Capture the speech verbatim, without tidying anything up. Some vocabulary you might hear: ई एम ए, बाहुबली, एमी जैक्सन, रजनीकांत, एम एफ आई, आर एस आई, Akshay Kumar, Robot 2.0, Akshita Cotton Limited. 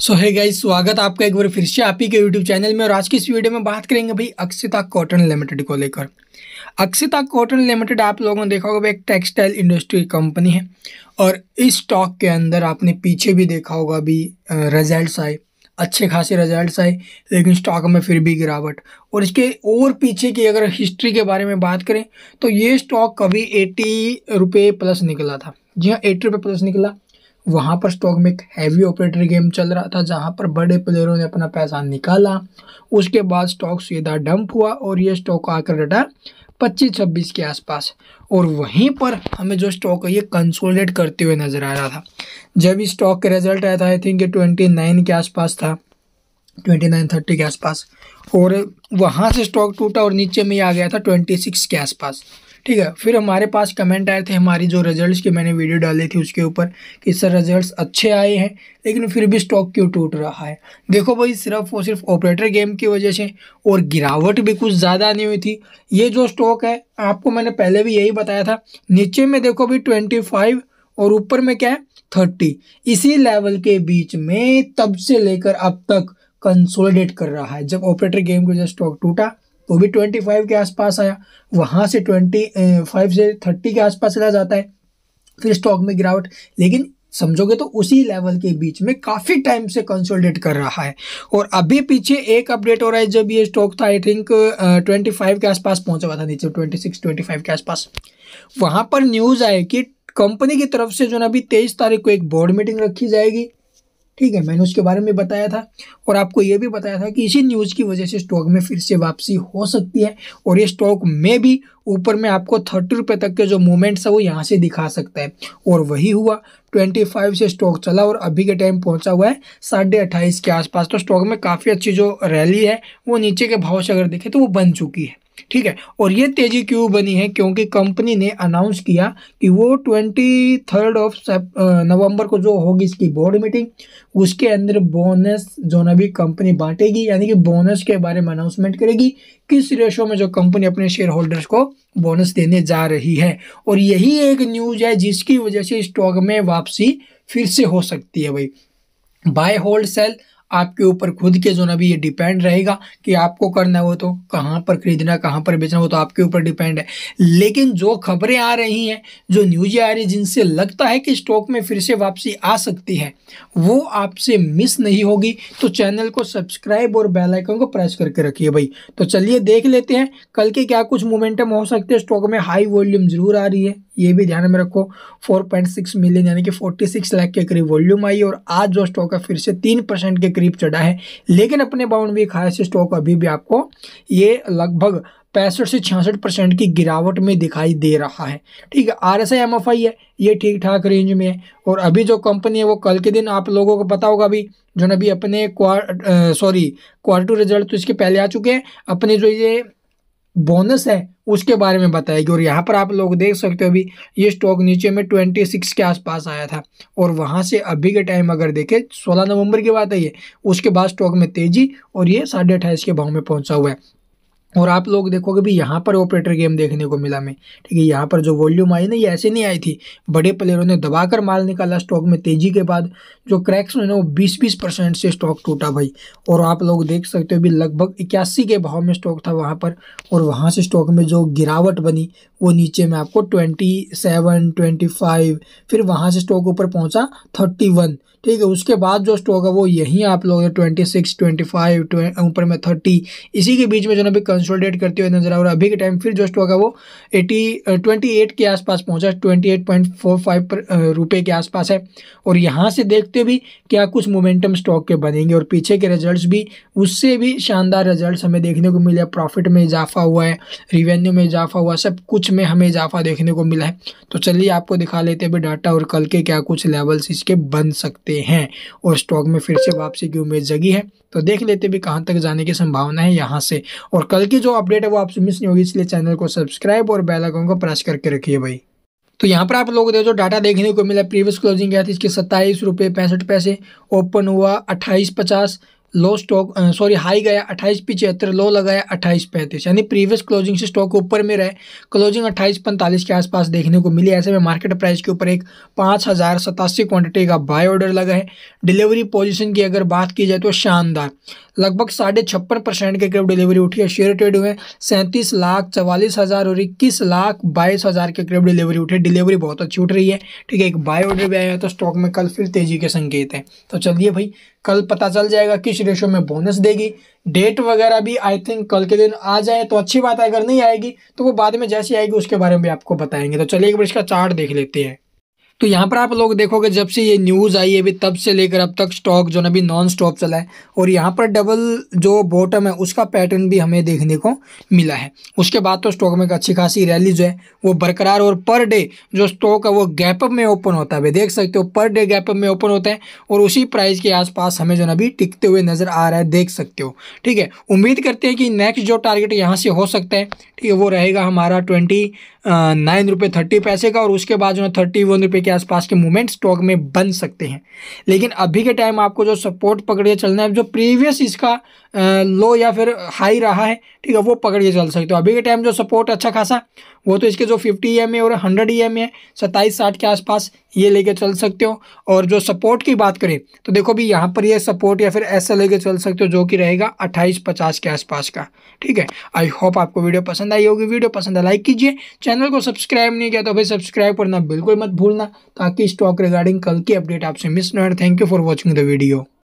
सो hey guys, स्वागत आपका एक बार फिर से आप ही के यूट्यूब चैनल में। और आज की इस वीडियो में बात करेंगे भाई अक्षिता कॉटन लिमिटेड को लेकर। अक्षिता कॉटन लिमिटेड आप लोगों ने देखा होगा भाई एक टेक्सटाइल इंडस्ट्री कंपनी है, और इस स्टॉक के अंदर आपने पीछे भी देखा होगा अभी रिजल्ट्स आए, अच्छे खासे रिजल्ट्स आए, लेकिन स्टॉक में फिर भी गिरावट। और इसके और पीछे की अगर हिस्ट्री के बारे में बात करें तो ये स्टॉक कभी एटी रुपये प्लस निकला था। जी हाँ, एटी रुपये प्लस निकला। वहाँ पर स्टॉक में एक हैवी ऑपरेटर गेम चल रहा था, जहाँ पर बड़े प्लेयरों ने अपना पैसा निकाला, उसके बाद स्टॉक सीधा डंप हुआ और ये स्टॉक आकर रटा पच्चीस छब्बीस के आसपास। और वहीं पर हमें जो स्टॉक है ये कंसोलिडेट करते हुए नज़र आ रहा था। जब इस स्टॉक का रिजल्ट आया था, आई थिंक ये उनतीस के आसपास था, उनतीस तीस के आसपास, और वहाँ से स्टॉक टूटा और नीचे में आ गया था छब्बीस के आसपास। ठीक है, फिर हमारे पास कमेंट आए थे हमारी जो रिजल्ट्स की मैंने वीडियो डाली थी उसके ऊपर कि सर रिजल्ट्स अच्छे आए हैं लेकिन फिर भी स्टॉक क्यों टूट रहा है। देखो भाई, सिर्फ और सिर्फ ऑपरेटर गेम की वजह से, और गिरावट भी कुछ ज़्यादा नहीं हुई थी। ये जो स्टॉक है आपको मैंने पहले भी यही बताया था, नीचे में देखो भाई ट्वेंटी फाइव और ऊपर में क्या है थर्टी, इसी लेवल के बीच में तब से लेकर अब तक कंसोलिडेट कर रहा है। जब ऑपरेटर गेम की वजह से स्टॉक टूटा तो भी पच्चीस के आसपास आया, वहाँ से पच्चीस से तीस के आसपास चला जाता है, फिर स्टॉक में गिरावट। लेकिन समझोगे तो उसी लेवल के बीच में काफ़ी टाइम से कंसोलिडेट कर रहा है। और अभी पीछे एक अपडेट हो रहा है, जब ये स्टॉक था आई थिंक पच्चीस के आसपास पहुँचा हुआ था, नीचे छब्बीस पच्चीस के आसपास। वहाँ पर न्यूज़ आए कि कंपनी की तरफ से जो ना अभी तेईस तारीख को एक बोर्ड मीटिंग रखी जाएगी। ठीक है, मैंने उसके बारे में बताया था और आपको ये भी बताया था कि इसी न्यूज़ की वजह से स्टॉक में फिर से वापसी हो सकती है, और ये स्टॉक में भी ऊपर में आपको थर्टी रुपये तक के जो मूवमेंट्स है वो यहाँ से दिखा सकता है। और वही हुआ, पच्चीस से स्टॉक चला और अभी के टाइम पहुँचा हुआ है साढ़े अट्ठाईस के आसपास। तो स्टॉक में काफ़ी अच्छी जो रैली है वो नीचे के भाव से अगर देखें तो वो बन चुकी है। ठीक है, और ये तेज़ी क्यों बनी है, क्योंकि कंपनी ने अनाउंस किया कि वो ट्वेंटी थर्ड ऑफ नवंबर को जो होगी इसकी बोर्ड मीटिंग, उसके अंदर बोनस जो ना भी कंपनी बांटेगी, यानी कि बोनस के बारे में अनाउंसमेंट करेगी, किस रेशो में जो कंपनी अपने शेयर होल्डर्स को बोनस देने जा रही है। और यही एक न्यूज़ है जिसकी वजह से स्टॉक में वापसी फिर से हो सकती है। भाई बाय होल्ड सेल आपके ऊपर खुद के जो ना भी ये डिपेंड रहेगा कि आपको करना हो तो कहाँ पर खरीदना, कहाँ पर बेचना हो, तो आपके ऊपर डिपेंड है। लेकिन जो खबरें आ रही हैं, जो न्यूज़ें आ रही हैं, जिनसे लगता है कि स्टॉक में फिर से वापसी आ सकती है, वो आपसे मिस नहीं होगी। तो चैनल को सब्सक्राइब और बेल आइकन को प्रेस करके रखिए भाई। तो चलिए देख लेते हैं कल के क्या कुछ मोमेंटम हो सकते हैं। स्टॉक में हाई वॉल्यूम ज़रूर आ रही है, ये भी ध्यान में रखो। चार पॉइंट सिक्स मिलियन यानी कि छियालीस लाख के करीब वॉल्यूम आई, और आज जो स्टॉक है फिर से तीन परसेंट के करीब चढ़ा है, लेकिन अपने बाउंड भी खाए से स्टॉक अभी भी आपको ये लगभग पैंसठ से छियासठ परसेंट की गिरावट में दिखाई दे रहा है। ठीक है, आर एस आई एम एफ आई है, ये ठीक ठाक रेंज में है। और अभी जो कंपनी है वो कल के दिन आप लोगों को पता होगा अभी जो ना अभी अपने quar sorry quarter two result तो इसके पहले आ चुके हैं, अपने जो ये बोनस है उसके बारे में बताएगी। और यहाँ पर आप लोग देख सकते हो अभी ये स्टॉक नीचे में छब्बीस के आसपास आया था, और वहाँ से अभी के टाइम अगर देखें सोलह नवंबर की बात है ये, उसके बाद स्टॉक में तेज़ी और ये साढ़े अट्ठाईस के भाव में पहुँचा हुआ है। और आप लोग देखोगे भी यहाँ पर ऑपरेटर गेम देखने को मिला मैं। ठीक है, यहाँ पर जो वॉल्यूम आई ना ये ऐसे नहीं आई थी, बड़े प्लेयरों ने दबाकर माल निकाला स्टॉक में तेज़ी के बाद। जो क्रैक्स में ना वो बीस बीस परसेंट से स्टॉक टूटा भाई, और आप लोग देख सकते हो भी लगभग इक्यासी के भाव में स्टॉक था वहाँ पर, और वहाँ से स्टॉक में जो गिरावट बनी वो नीचे में आपको सत्ताईस, पच्चीस, फिर वहाँ से स्टॉक ऊपर पहुँचा इकतीस। ठीक है, उसके बाद जो स्टॉक है वो यहीं आप लोग छब्बीस, पच्चीस, ऊपर में तीस, इसी के बीच में जो ना भी कंसोलिडेट करते हुए नजर आ रहा है। अभी के टाइम फिर जो स्टॉक है वो अस्सी, अट्ठाईस के आसपास पहुंचा, अट्ठाईस पॉइंट फोर फाइव रुपए के आसपास है। और यहाँ से देखते भी क्या कुछ मोमेंटम स्टॉक के बनेंगे, और पीछे के रिजल्ट्स भी, उससे भी शानदार रिजल्ट्स हमें देखने को मिले। प्रॉफिट में इजाफा हुआ है, रिवेन्यू में इजाफा हुआ, सब कुछ में हमें इजाफा देखने को मिला है। तो चलिए आपको दिखा लेते हैं डाटा और कल के क्या कुछ लेवल्स इसके बन सकते हैं, और स्टॉक में फिर से वापसी की उम्मीद जगी है। तो देख लेते भी कहाँ तक जाने की संभावना है यहाँ से, और कल की जो अपडेट है वो आपसे मिस नहीं होगी, इसलिए चैनल को सब्सक्राइब और बेल आइकन को प्रेस करके रखिए भाई। तो यहाँ पर आप लोगों को जो डाटा देखने को मिला, प्रीवियस क्लोजिंग क्या थी इसकी, सत्ताईस रुपये पैंसठ पैसे, ओपन हुआ अट्ठाईस पचास, लो स्टॉक सॉरी हाई गया अट्ठाईस पिचहत्तर, लो लगाया अट्ठाईस पैंतीस, यानी प्रीवियस क्लोजिंग से स्टॉक ऊपर में रहे। क्लोजिंग अट्ठाईस पैंतालीस के आसपास देखने को मिली। ऐसे में मार्केट प्राइस के ऊपर एक पाँच हज़ार सतासी क्वान्टिटी का बाय ऑर्डर लगा है। डिलीवरी पोजीशन की अगर बात की जाए तो शानदार, लगभग साढ़े छप्पन परसेंट के करीब डिलीवरी उठी है। शेयर ट्रेड हुए सैंतीस लाख चवालीस हज़ार और इक्कीस लाख बाईस हज़ार के करीब डिलीवरी उठी। डिलीवरी बहुत अच्छी उठ रही है, ठीक है। एक बाय ऑर्डर भी आया है तो स्टॉक में कल फिर तेजी के संकेत हैं। तो चलिए भाई, कल पता चल जाएगा किस रेशो में बोनस देगी। डेट वगैरह भी आई थिंक कल के दिन आ जाए तो अच्छी बात है, अगर नहीं आएगी तो वो बाद में जैसी आएगी उसके बारे में भी आपको बताएंगे। तो चलिए एक बार इसका चार्ट देख लेते हैं। तो यहाँ पर आप लोग देखोगे जब से ये न्यूज़ आई है अभी तब से लेकर अब तक स्टॉक जो ना अभी नॉन स्टॉप चला है और यहाँ पर डबल जो बॉटम है उसका पैटर्न भी हमें देखने को मिला है। उसके बाद तो स्टॉक में एक अच्छी खासी रैली जो है वो बरकरार, और पर डे जो स्टॉक है वो गैपअप में ओपन होता है, देख सकते हो पर डे गैपअप में ओपन होता है और उसी प्राइस के आसपास हमें जो ना अभी टिकते हुए नज़र आ रहा है, देख सकते हो, ठीक है। उम्मीद करते हैं कि नेक्स्ट जो टारगेट यहाँ से हो सकता है, ठीक है, वो रहेगा हमारा ट्वेंटी नाइन रुपये थर्टी पैसे का और उसके बाद जो है थर्टी वन रुपये के आसपास के मूवमेंट स्टॉक में बन सकते हैं। लेकिन अभी के टाइम आपको जो सपोर्ट पकड़ के चलना है, जो प्रीवियस इसका लो या फिर हाई रहा है, ठीक है, वो पकड़ के चल सकते हो। अभी के टाइम जो सपोर्ट अच्छा खासा वो तो इसके जो फिफ्टी ई एम ए और हंड्रेड ई एम ए सत्ताईस साठ के आसपास ये लेके चल सकते हो। और जो सपोर्ट की बात करें तो देखो भी यहाँ पर ये सपोर्ट या फिर ऐसा लेके चल सकते हो जो कि रहेगा अट्ठाईस पचास के आसपास का, ठीक है। आई होप आपको वीडियो पसंद आई होगी। वीडियो पसंद है लाइक कीजिए, चैनल को सब्सक्राइब नहीं किया तो भाई सब्सक्राइब करना बिल्कुल मत भूलना ताकि स्टॉक रिगार्डिंग कल की अपडेट आपसे मिस ना हो। Thank you for watching the video.